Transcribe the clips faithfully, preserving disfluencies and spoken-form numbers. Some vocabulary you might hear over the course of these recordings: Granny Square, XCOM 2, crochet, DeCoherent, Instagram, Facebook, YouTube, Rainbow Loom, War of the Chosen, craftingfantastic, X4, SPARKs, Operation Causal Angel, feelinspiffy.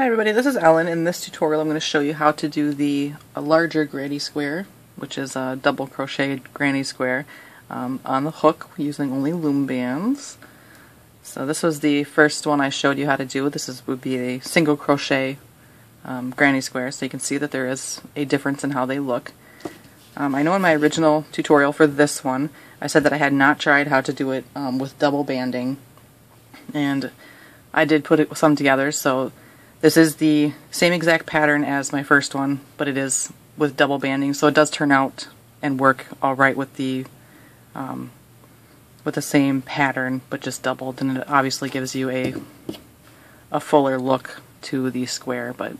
Hi everybody, this is Ellen. In this tutorial I'm going to show you how to do the a larger granny square, which is a double crocheted granny square um, on the hook using only loom bands. So this was the first one I showed you how to do. This is, would be a single crochet um, granny square, so you can see that there is a difference in how they look. Um, I know in my original tutorial for this one I said that I had not tried how to do it um, with double banding, and I did put it, some together, so this is the same exact pattern as my first one, but it is with double banding, so it does turn out and work all right with the um, with the same pattern, but just doubled, and it obviously gives you a a fuller look to the square. But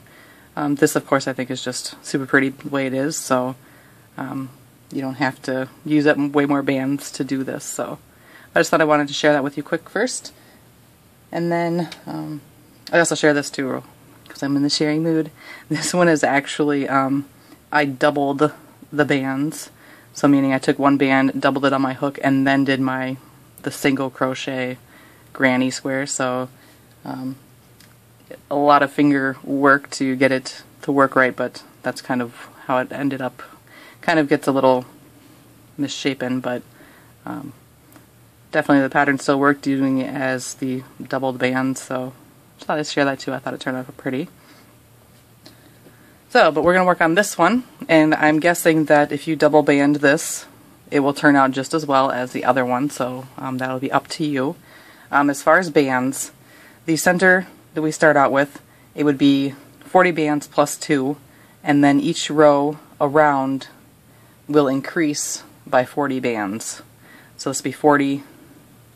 um, this, of course, I think is just super pretty the way it is, so um, you don't have to use up way more bands to do this. So I just thought I wanted to share that with you quick first, and then. Um, I also share this too because I'm in the sharing mood. This one is actually, um, I doubled the bands, so meaning I took one band, doubled it on my hook, and then did my the single crochet granny square, so um, a lot of finger work to get it to work right, but that's kind of how it ended up. Kind of gets a little misshapen, but um, definitely the pattern still worked doing it as the doubled band, so I thought I'd share that too. I thought it turned out pretty. So, but we're going to work on this one, and I'm guessing that if you double band this, it will turn out just as well as the other one, so um, that'll be up to you. Um, as far as bands, the center that we start out with, it would be forty bands plus two, and then each row around will increase by forty bands. So this would be forty,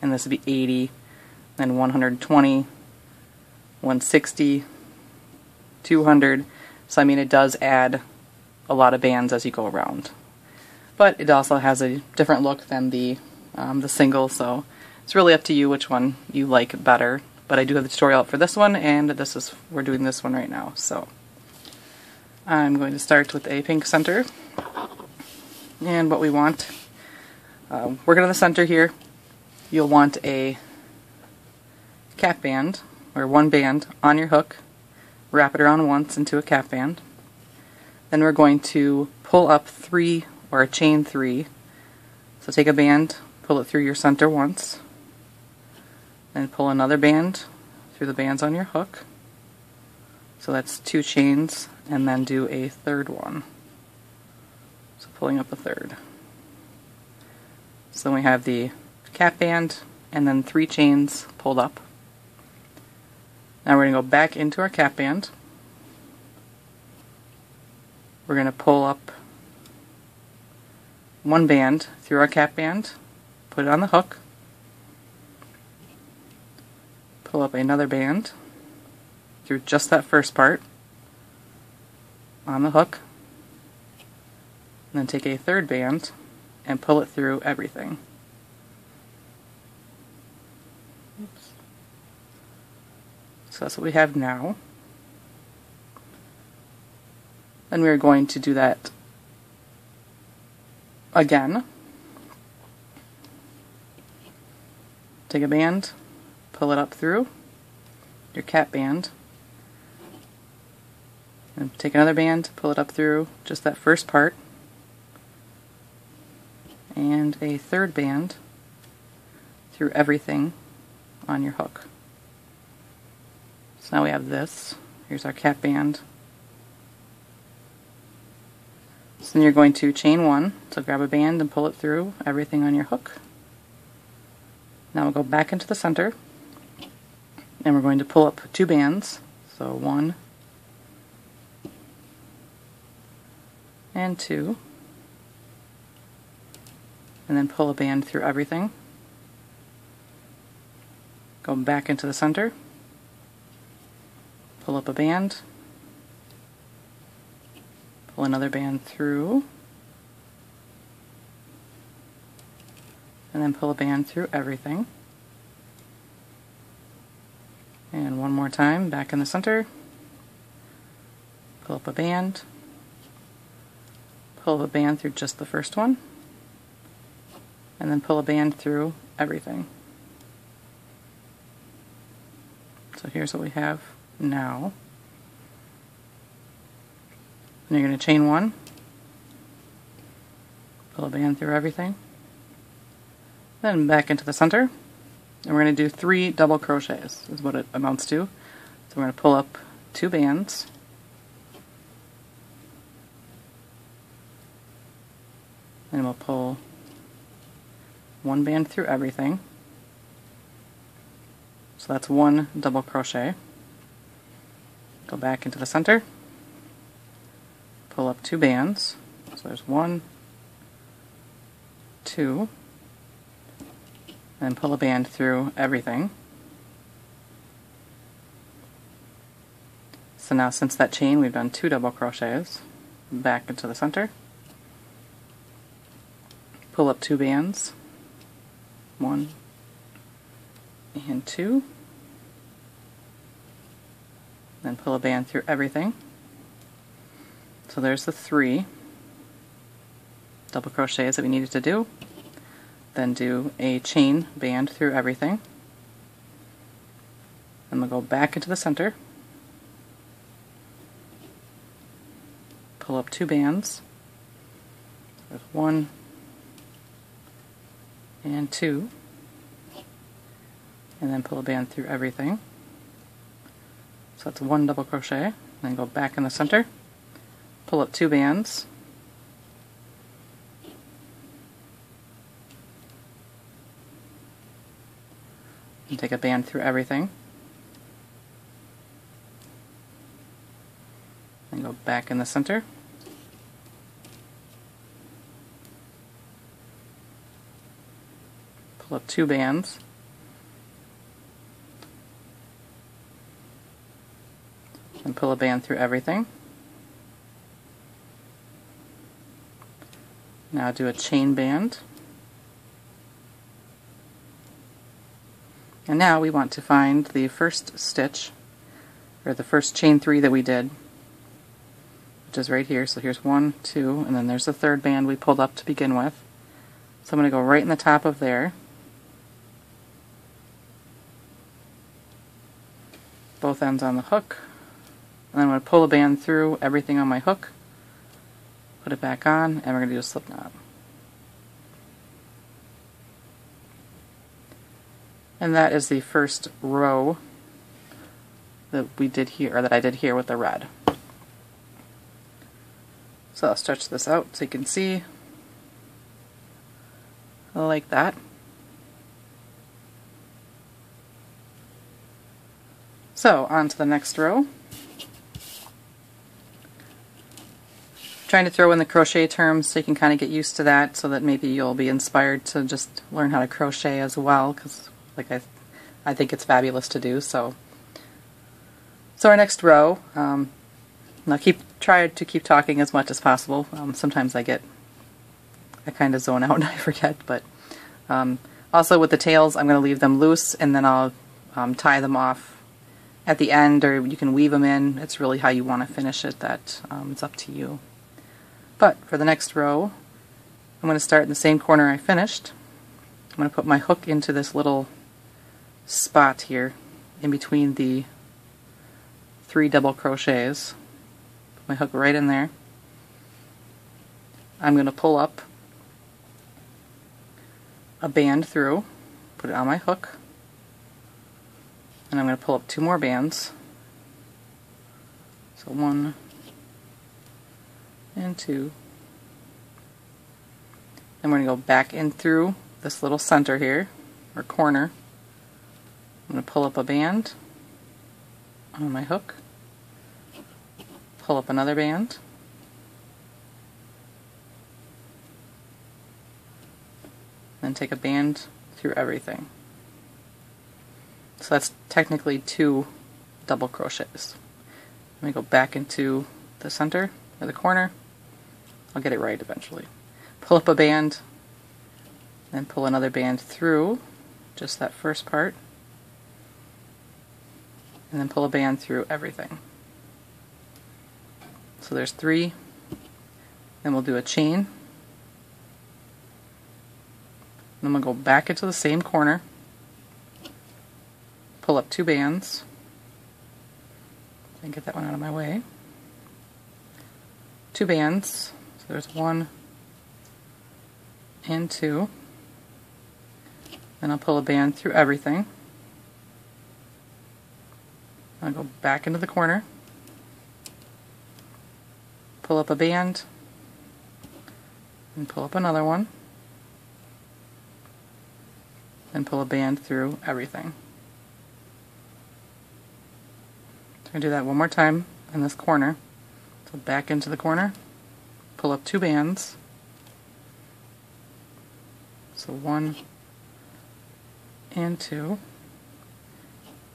and this would be eighty, then one hundred twenty, one sixty, two hundred, so I mean it does add a lot of bands as you go around. But it also has a different look than the um, the single, so it's really up to you which one you like better. But I do have the tutorial up for this one, and this is we're doing this one right now. So I'm going to start with a pink center, and what we want, uh, working on the center here, you'll want a cap band, or one band on your hook, wrap it around once into a cap band. Then we're going to pull up three, or chain three. So take a band, pull it through your center once, then pull another band through the bands on your hook. So that's two chains, and then do a third one. So pulling up a third. So then we have the cap band, and then three chains pulled up. Now we're going to go back into our cap band. We're going to pull up one band through our cap band, put it on the hook, pull up another band through just that first part on the hook, and then take a third band and pull it through everything. Oops. So that's what we have now. And we're going to do that again. Take a band, pull it up through your cap band, and take another band, pull it up through just that first part, and a third band through everything on your hook. So now we have this. Here's our cap band. So then you're going to chain one, so grab a band and pull it through everything on your hook. Now we'll go back into the center, and we're going to pull up two bands, so one and two, and then pull a band through everything. Go back into the center, pull up a band, pull another band through, and then pull a band through everything. And one more time, back in the center, pull up a band, pull up a band through just the first one, and then pull a band through everything. So here's what we have now. and you're going to chain one, pull a band through everything, then back into the center, and we're going to do three double crochets is what it amounts to. So we're going to pull up two bands, and we'll pull one band through everything. So that's one double crochet. Go back into the center, pull up two bands, so there's one, two, and pull a band through everything. So now since that chain we've done two double crochets, back into the center, pull up two bands, one and two, then pull a band through everything. So there's the three double crochets that we needed to do. Then do a chain band through everything. And we'll go back into the center, pull up two bands. There's one and two, and then pull a band through everything. So that's one double crochet, and then go back in the center, pull up two bands, and take a band through everything, and go back in the center, pull up two bands, and pull a band through everything. Now do a chain band. And now we want to find the first stitch, or the first chain three that we did, which is right here. So here's one, two, and then there's the third band we pulled up to begin with. So I'm going to go right in the top of there, both ends on the hook, and then I'm going to pull a band through everything on my hook, put it back on, and we're going to do a slip knot. And that is the first row that we did here, or that I did here with the red. So I'll stretch this out so you can see, like that. So on to the next row. Trying to throw in the crochet terms so you can kind of get used to that, so that maybe you'll be inspired to just learn how to crochet as well, because like I, I think it's fabulous to do. So, so our next row, um, now keep try to keep talking as much as possible. Um, sometimes I get, I kind of zone out and I forget. But um, also with the tails, I'm going to leave them loose, and then I'll um, tie them off at the end, or you can weave them in. It's really how you want to finish it. That um, it's up to you. But for the next row, I'm going to start in the same corner I finished. I'm going to put my hook into this little spot here in between the three double crochets. Put my hook right in there. I'm going to pull up a band through, put it on my hook, and I'm going to pull up two more bands. So one and two, and we're going to go back in through this little center here, or corner. I'm going to pull up a band on my hook, pull up another band, and take a band through everything. So that's technically two double crochets. Let me go back into the center, or the corner. I'll get it right eventually. Pull up a band, then pull another band through just that first part, and then pull a band through everything. So there's three. Then we'll do a chain. Then we'll go back into the same corner, pull up two bands, and get that one out of my way. two bands. So there's one and two. Then I'll pull a band through everything. I'll go back into the corner, pull up a band, and pull up another one, and pull a band through everything. So I'm going to do that one more time in this corner. So back into the corner, pull up two bands, so one and two,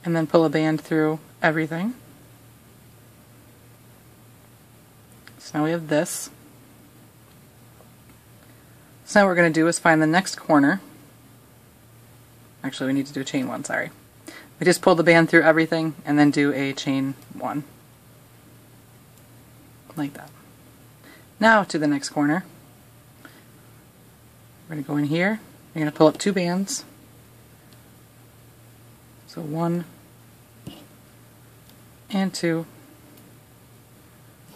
and then pull a band through everything. So now we have this. So now what we're going to do is find the next corner. Actually, we need to do a chain one, sorry. We just pull the band through everything and then do a chain one. Like that. Now to the next corner. We're going to go in here. We're going to pull up two bands. So one and two,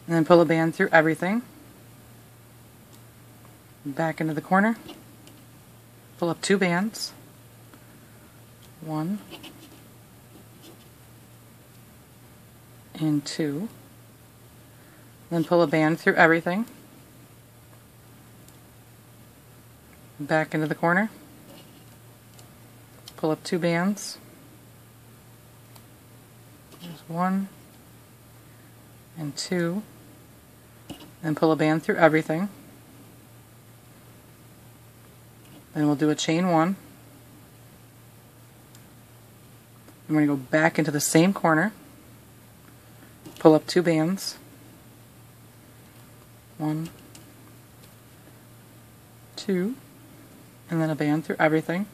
and then pull a band through everything, back into the corner, pull up two bands, one and two, and then pull a band through everything, back into the corner, pull up two bands, one and two, then pull a band through everything. Then we'll do a chain one. I'm going to go back into the same corner, pull up two bands, one, two, and then a band through everything,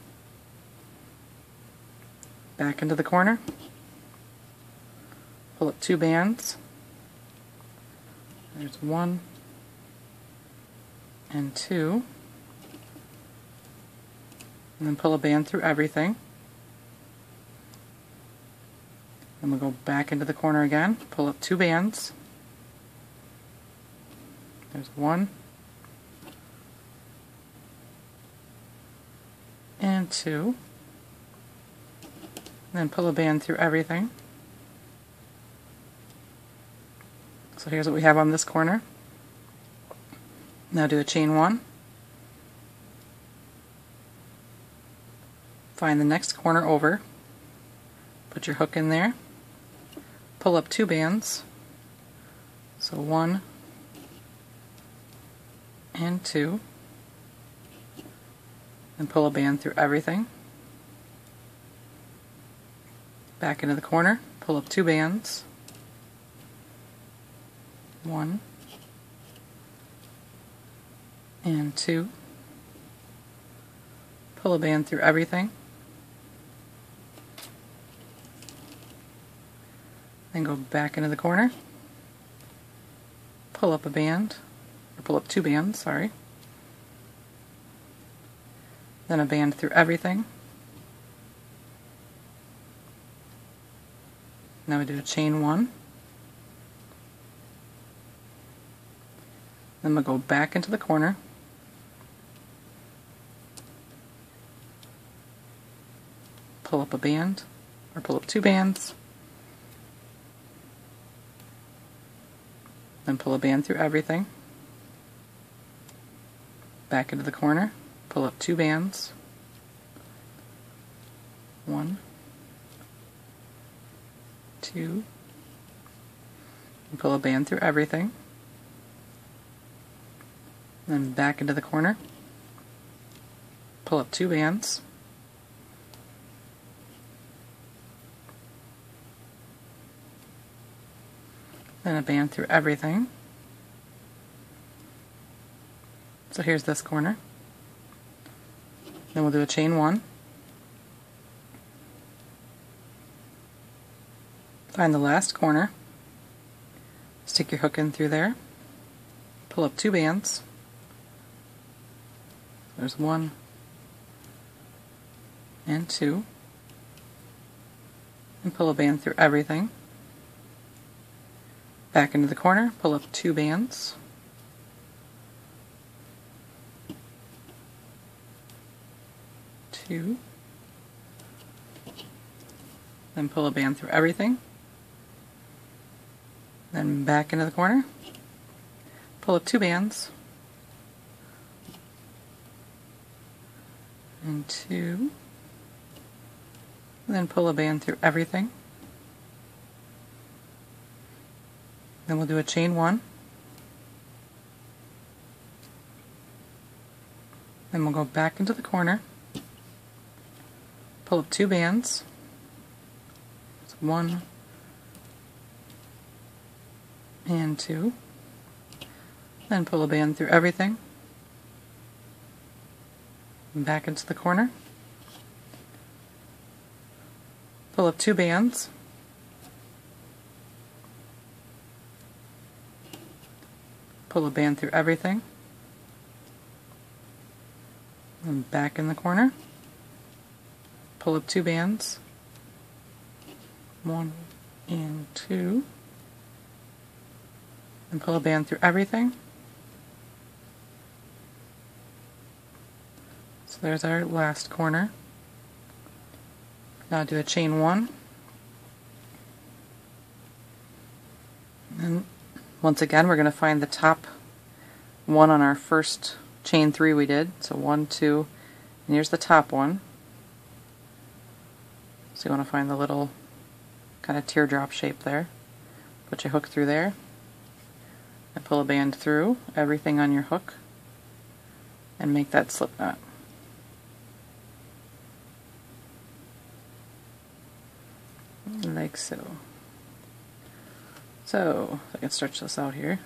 back into the corner. Pull up two bands, there's one and two, and then pull a band through everything. Then we'll go back into the corner again, pull up two bands, there's one and two, and then pull a band through everything. So here's what we have on this corner. Now do a chain one. Find the next corner over. Put your hook in there. Pull up two bands. So one and two. And pull a band through everything. Back into the corner. Pull up two bands. One and two, pull a band through everything, then go back into the corner, pull up a band, or pull up two bands, sorry, then a band through everything. Now we do a chain one. Then we'll go back into the corner, pull up a band, or pull up two bands, then pull a band through everything, back into the corner, pull up two bands, one, two, and pull a band through everything. Then back into the corner, pull up two bands, then a band through everything. So here's this corner. Then we'll do a chain one. Find the last corner, stick your hook in through there, pull up two bands. There's one and two, and pull a band through everything. Back into the corner, pull up two bands, two, then pull a band through everything, then back into the corner, pull up two bands, and two, and then pull a band through everything. Then we'll do a chain one, then we'll go back into the corner, pull up two bands, so one and two, then pull a band through everything, back into the corner, pull up two bands, pull a band through everything, and back in the corner, pull up two bands, one and two, and pull a band through everything. So there's our last corner. Now do a chain one. And once again, we're going to find the top one on our first chain three we did. So one, two, and here's the top one. So you want to find the little kind of teardrop shape there. Put your hook through there and pull a band through everything on your hook and make that slip knot. Like so. So I can stretch this out here.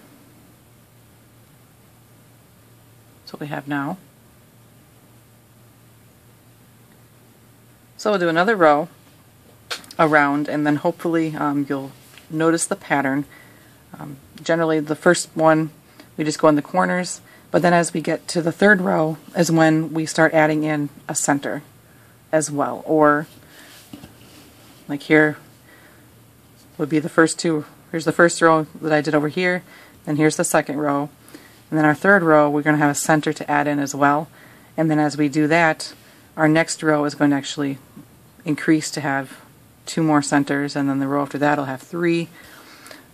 That's what we have now. So we'll do another row around, and then hopefully um, you'll notice the pattern. Um, generally the first one we just go in the corners, but then as we get to the third row is when we start adding in a center as well, or like here would be the first two. Here's the first row that I did over here, then here's the second row, and then our third row we're going to have a center to add in as well, and then as we do that our next row is going to actually increase to have two more centers, and then the row after that will have three.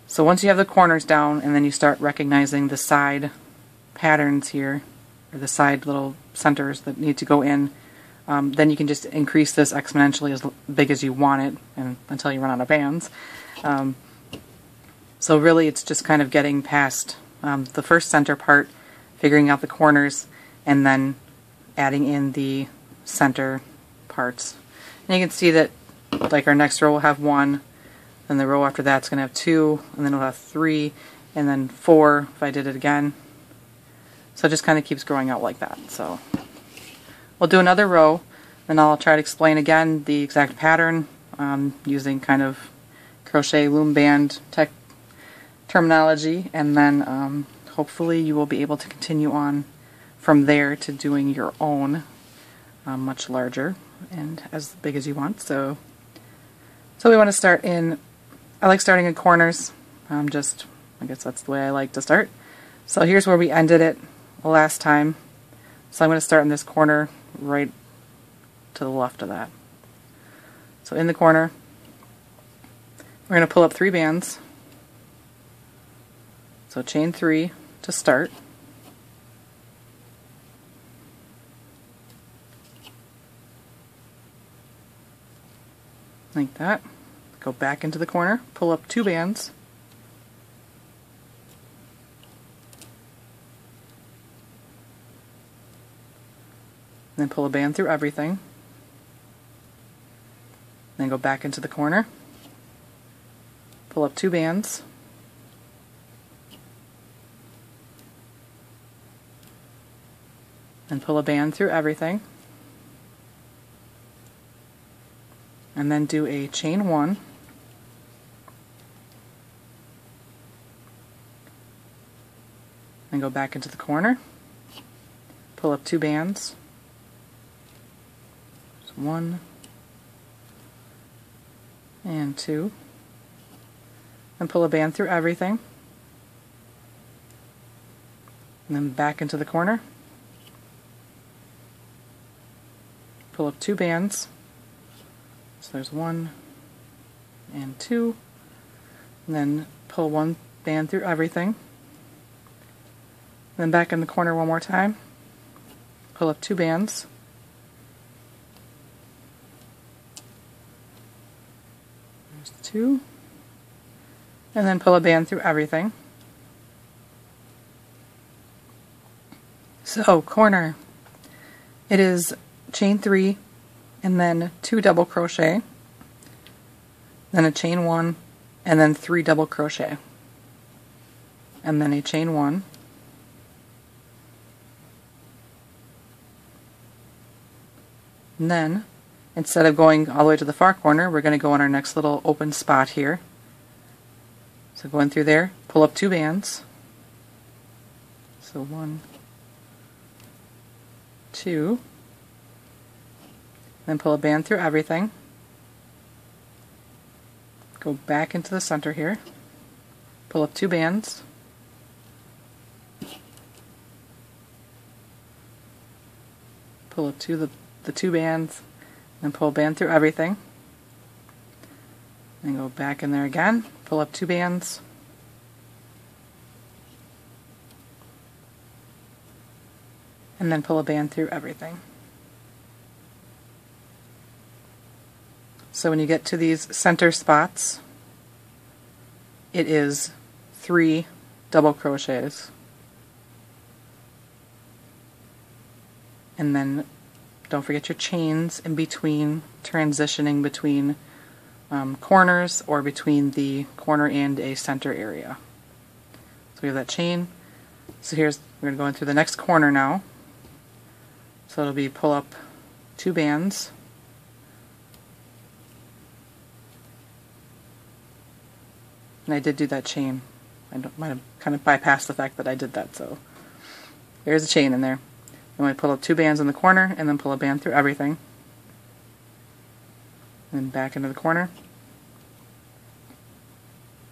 So once you have the corners down, and then you start recognizing the side patterns here, or the side little centers that need to go in, um, then you can just increase this exponentially as big as you want it, and until you run out of bands. Um, so really it's just kind of getting past um, the first center part, figuring out the corners, and then adding in the center parts. And you can see that like our next row will have one, then the row after that's going to have two, and then it'll have three, and then four if I did it again. So it just kind of keeps growing out like that. So we'll do another row, and I'll try to explain again the exact pattern um, using kind of crochet loom band tech terminology, and then um, hopefully you will be able to continue on from there to doing your own uh, much larger and as big as you want. So, so we want to start in. I like starting in corners, um, just, I guess that's the way I like to start. So here's where we ended it last time. So I'm going to start in this corner right to the left of that. So in the corner, we're going to pull up three bands. So chain three to start. Like that. Go back into the corner, pull up two bands, and then pull a band through everything, then go back into the corner, pull up two bands, and pull a band through everything, and then do a chain one, and go back into the corner, pull up two bands, so one and two, and pull a band through everything, and then back into the corner, pull up two bands. So there's one and two, and then pull one band through everything, and then back in the corner one more time, pull up two bands, there's two, and then pull a band through everything. So corner, it is chain three and then two double crochet, then a chain one, and then three double crochet, and then a chain one, and then instead of going all the way to the far corner, we're going to go on our next little open spot here. So going through there, pull up two bands, so one, two, then pull a band through everything, go back into the center here, pull up two bands, pull up two the, the two bands, and pull a band through everything, and go back in there again, pull up two bands, and then pull a band through everything. So when you get to these center spots, it is three double crochets, and then don't forget your chains in between, transitioning between um, corners or between the corner and a center area. So we have that chain. So here's, we're going to go into the next corner now. So it'll be pull up two bands, and I did do that chain. I don't, might have kind of bypassed the fact that I did that, so there's a chain in there. I'm going to pull up two bands in the corner, and then pull a band through everything, and then back into the corner,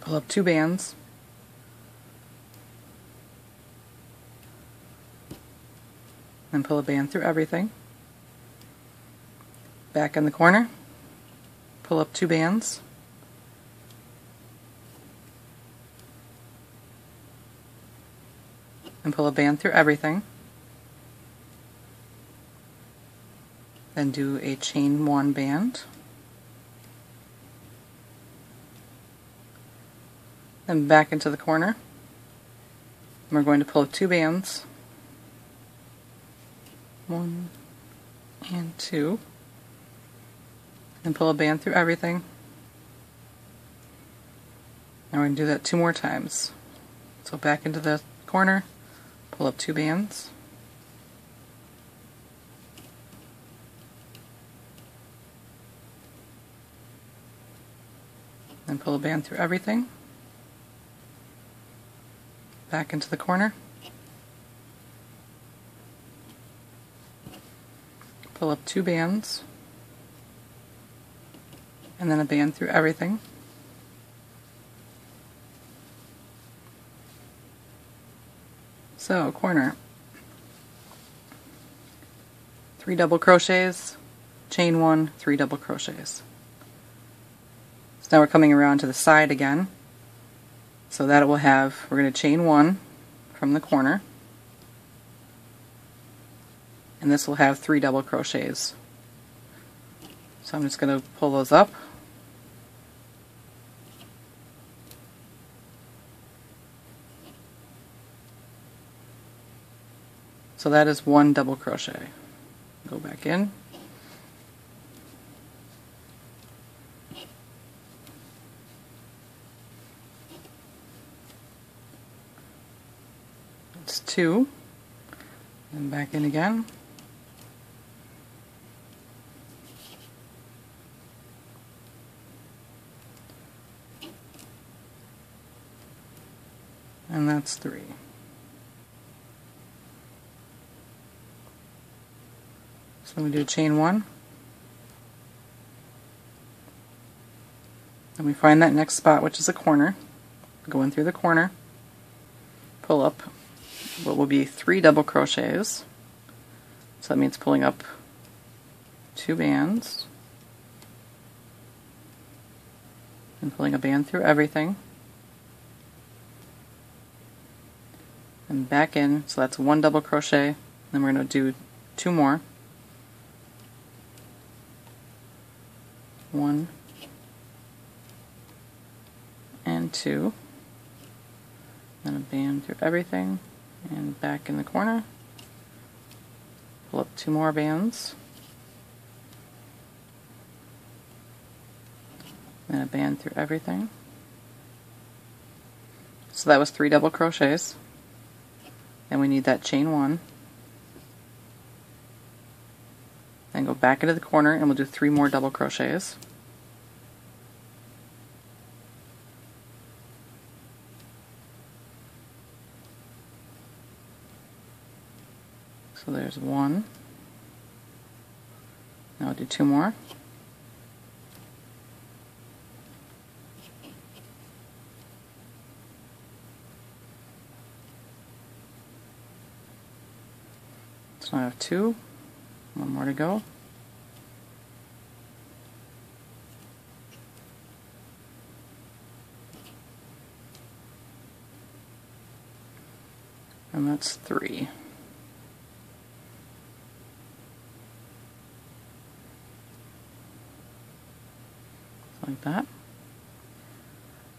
pull up two bands, and pull a band through everything, back in the corner, pull up two bands, and pull a band through everything, then do a chain one band, then back into the corner, and we're going to pull up two bands, one and two, and pull a band through everything. Now we're going to do that two more times. So back into the corner, pull up two bands, and pull a band through everything, back into the corner, pull up two bands, and then a band through everything, so corner, three double crochets, chain one, three double crochets. So now we're coming around to the side again, so that it will have, we're going to chain one from the corner, and this will have three double crochets. So I'm just going to pull those up, so that is one double crochet. Go back in, it's two, and back in again, and that's three. So then we do a chain one, and we find that next spot, which is a corner, go in through the corner, pull up what will be three double crochets, so that means pulling up two bands. I'm pulling a band through everything. And back in, so that's one double crochet, then we're going to do two more. One and two. Then a band through everything and back in the corner. Pull up two more bands. Then a band through everything. So that was three double crochets. Then we need that chain one. Then go back into the corner and we'll do three more double crochets. So there's one. Now we'll do two more. So I have two, one more to go. And that's three. Like that.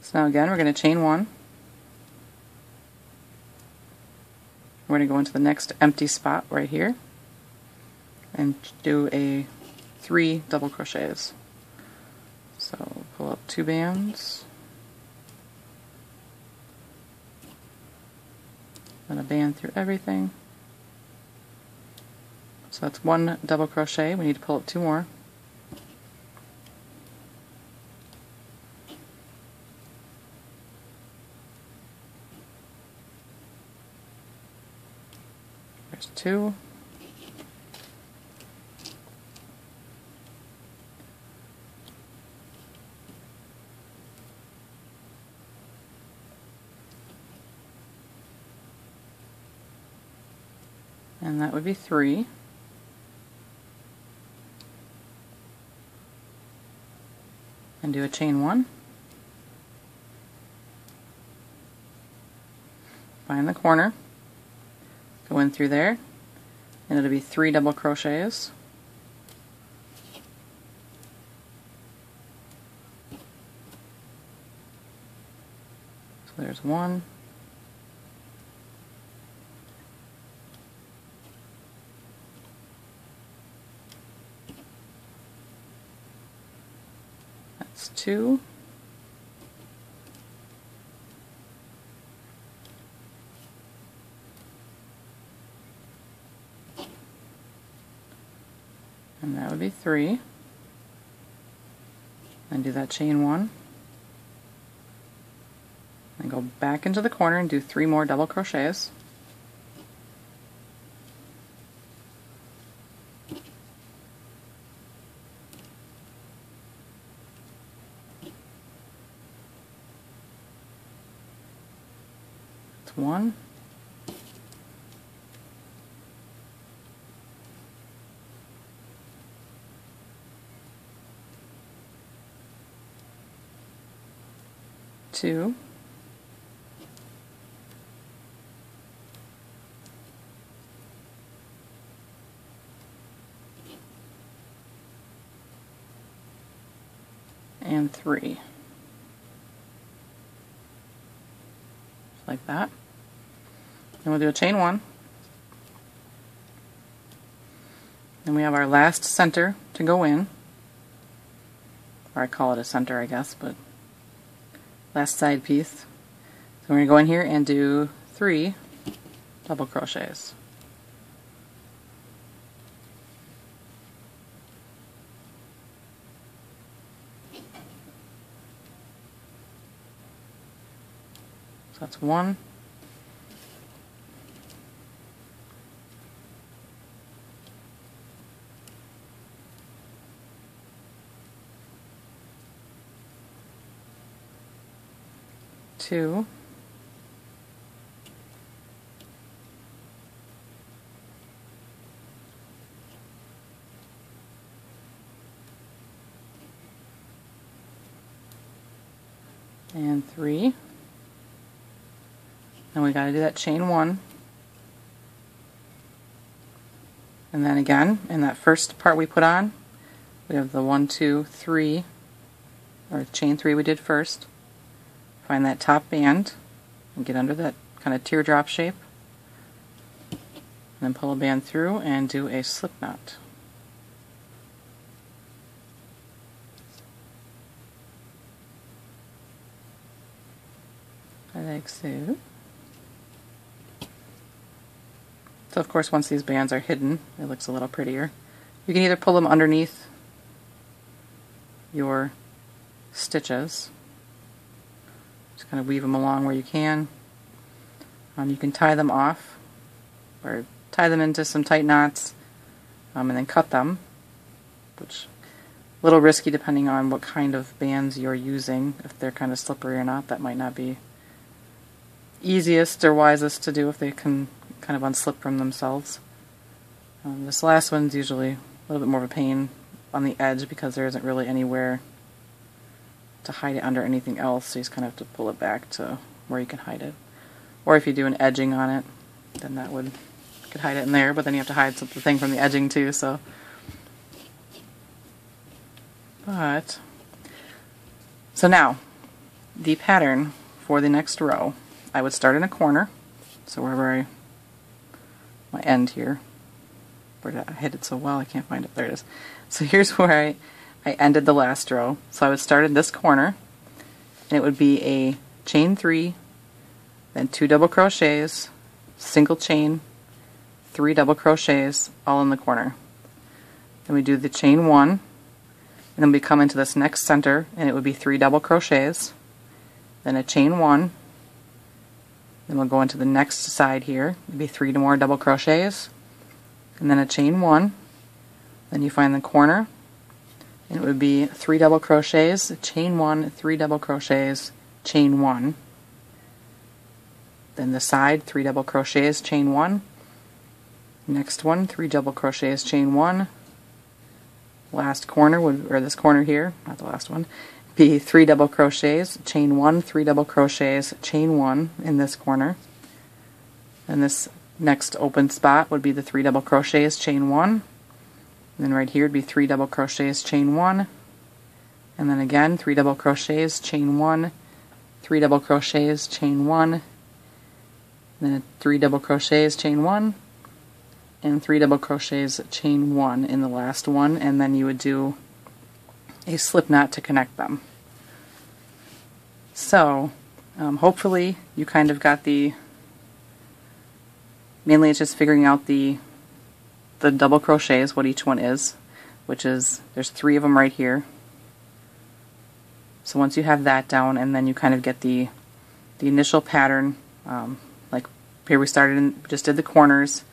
So now again, we're going to chain one. We're going to go into the next empty spot right here and do a three double crochets. So pull up two bands, then a band through everything. So that's one double crochet. We need to pull up two more. Two, and that would be three. And do a chain one. Find the corner. Go in through there. And it'll be three double crochets. So there's one. That's two. And that would be three. Then do that chain one. Then go back into the corner and do three more double crochets. That's one. Two. And three. Like that. Then we'll do a chain one. Then we have our last center to go in. Or I call it a center, I guess, but last side piece. So we're going to go in here and do three double crochets. So that's one. Two. and three. Then we got to do that chain one, and then again in that first part we put on, we have the one, two, three, or chain three we did first. Find that top band and get under that kind of teardrop shape, and then pull a band through and do a slip knot. Like so. So of course once these bands are hidden it looks a little prettier. You can either pull them underneath your stitches, just kind of weave them along where you can. Um, you can tie them off or tie them into some tight knots um, and then cut them, which is a little risky depending on what kind of bands you're using. If they're kind of slippery or not, that might not be easiest or wisest to do if they can kind of unslip from themselves. Um, this last one's usually a little bit more of a pain on the edge because there isn't really anywhere to hide it under anything else, so you just kind of have to pull it back to where you can hide it. Or if you do an edging on it, then that would could hide it in there, but then you have to hide the thing from the edging too, so. But, so now, the pattern for the next row. I would start in a corner, so wherever I my end here, where did I hit it so well I can't find it, there it is. So here's where I, I ended the last row. So I would start in this corner, and it would be a chain three, then two double crochets, single chain, three double crochets, all in the corner. Then we do the chain one, and then we come into this next center, and it would be three double crochets, then a chain one. Then we'll go into the next side here, maybe three more double crochets, and then a chain one. Then you find the corner, and it would be three double crochets, chain one, three double crochets, chain one. Then the side, three double crochets, chain one. Next one, three double crochets, chain one. Last corner would, or this corner here, not the last one, be three double crochets, chain one, three double crochets, chain one in this corner. And this next open spot would be the three double crochets, chain one. And then right here would be three double crochets, chain one. And then again, three double crochets, chain one, three double crochets, chain one. And then three double crochets, chain one, and three double crochets, chain one in the last one. And then you would do a slip knot to connect them. So um, hopefully you kind of got the, mainly it's just figuring out the the double crochets, what each one is, which is, there's three of them right here. So once you have that down, and then you kind of get the the initial pattern, um, like here we started and just did the corners,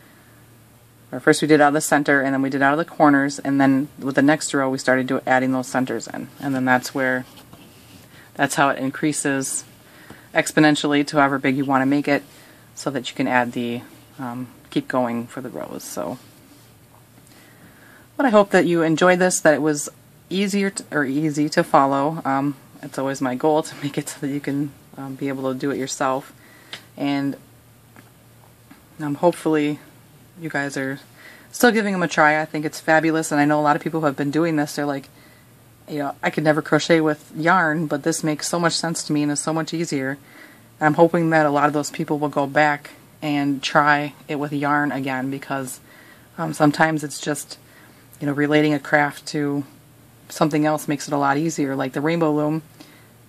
or first we did out of the center and then we did out of the corners, and then with the next row we started do, adding those centers in, and then that's where, that's how it increases exponentially to however big you want to make it, so that you can add the um, keep going for the rows. So, but I hope that you enjoyed this, that it was easier to, or easy to follow. Um, it's always my goal to make it so that you can um, be able to do it yourself, and um, hopefully you guys are still giving them a try. I think it's fabulous, and I know a lot of people who have been doing this, they're like, you know, I could never crochet with yarn, but this makes so much sense to me and is so much easier. I'm hoping that a lot of those people will go back and try it with yarn again, because um, sometimes it's just, you know, relating a craft to something else makes it a lot easier. Like the rainbow loom,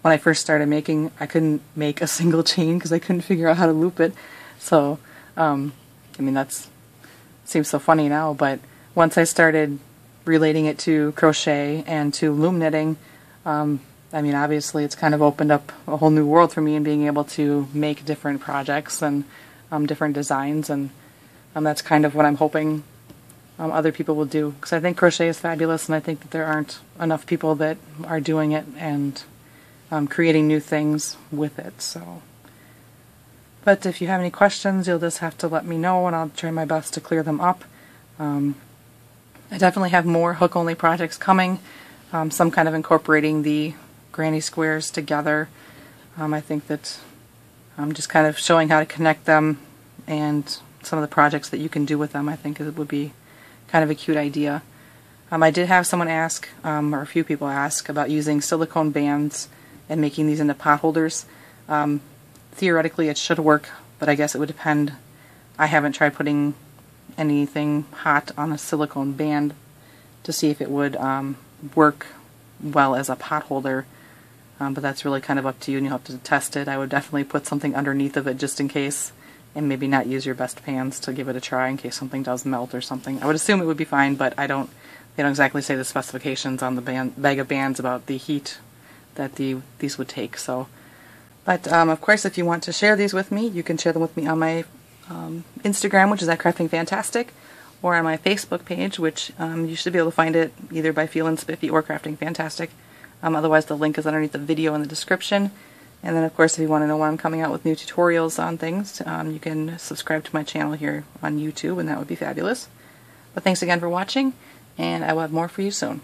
when I first started making, I couldn't make a single chain because I couldn't figure out how to loop it. So, um, I mean, that's seems so funny now, but once I started relating it to crochet and to loom knitting, um, I mean, obviously it's kind of opened up a whole new world for me, and being able to make different projects and um, different designs, and um, that's kind of what I'm hoping um, other people will do, because I think crochet is fabulous, and I think that there aren't enough people that are doing it and um, creating new things with it. So. But if you have any questions, you'll just have to let me know, and I'll try my best to clear them up. Um, I definitely have more hook-only projects coming, um, some kind of incorporating the granny squares together, Um, I think that I'm um, just kind of showing how to connect them and some of the projects that you can do with them. I think it would be kind of a cute idea. Um, I did have someone ask, um, or a few people ask, about using silicone bands and making these into pot holders. Um, theoretically it should work, but I guess it would depend. I haven't tried putting anything hot on a silicone band to see if it would um, work well as a pot holder, um, but that's really kind of up to you and you'll have to test it. I would definitely put something underneath of it just in case, and maybe not use your best pans to give it a try in case something does melt or something. I would assume it would be fine, but I don't, they don't exactly say the specifications on the band, bag of bands about the heat that the these would take. So, but um, of course, if you want to share these with me, you can share them with me on my um, Instagram, which is at craftingfantastic, or on my Facebook page, which um, you should be able to find it either by feelinspiffy or craftingfantastic. Um, otherwise, the link is underneath the video in the description. And then, of course, if you want to know when I'm coming out with new tutorials on things, um, you can subscribe to my channel here on YouTube, and that would be fabulous. But thanks again for watching, and I will have more for you soon.